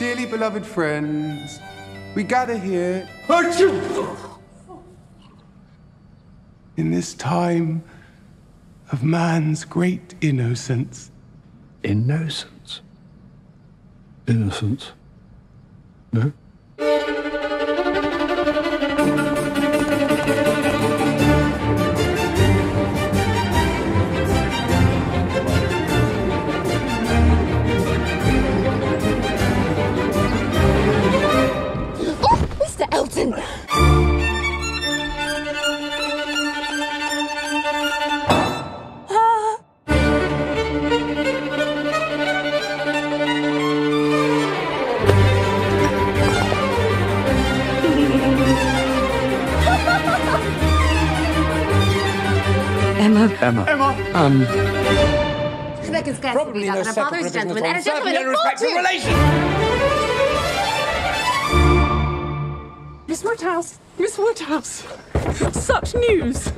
Dearly beloved friends, we gather here in this time of man's great innocence. Innocence? Innocence? No? Rebecca's guest will be that father's gentleman and a gentleman in fortune. Miss Woodhouse, Miss Woodhouse, such news.